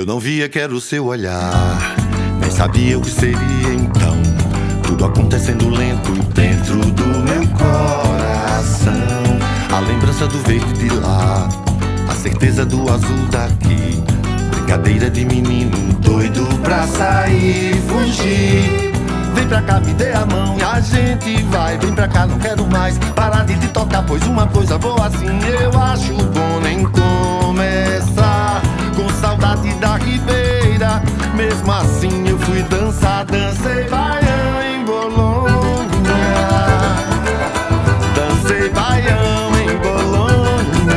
Eu não via que era o seu olhar, nem sabia o que seria então. Tudo acontecendo lento dentro do meu coração. A lembrança do verde lá, a certeza do azul daqui. Brincadeira de menino doido pra sair e fugir. Vem pra cá, me dê a mão e a gente vai. Vem pra cá, não quero mais parar de te tocar, pois uma coisa boa assim eu acho bom nem começar. Com saudade da ribeira, mesmo assim eu fui dançar. Dancei baião em Bologna, dancei baião em Bologna,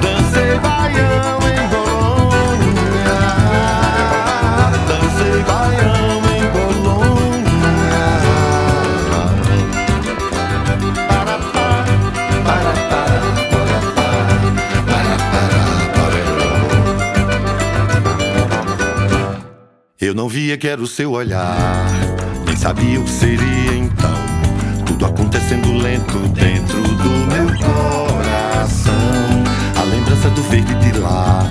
dancei baião em Bologna, dancei baião em Bologna. Para, para, para. Eu não via que era o seu olhar, nem sabia o que seria então. Tudo acontecendo lento dentro do meu coração. A lembrança do verde de lá,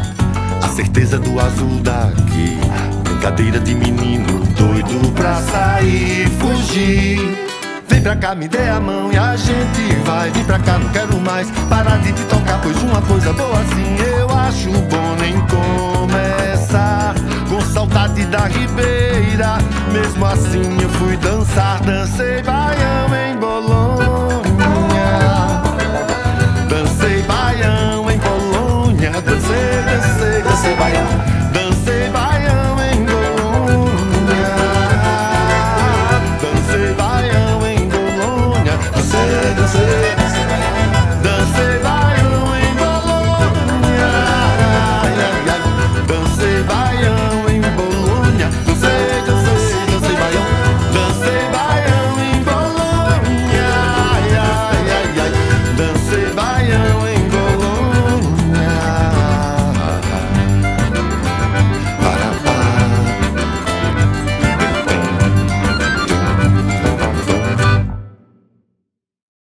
a certeza do azul daqui. Brincadeira de menino doido pra sair e fugir. Vem pra cá, me dê a mão e a gente vai. Vem pra cá, não quero mais parar de te tocar, pois uma coisa boa assim eu acho bom nem começar. Com saudade da ribeira, mesmo assim eu fui dançar. Dancei baião em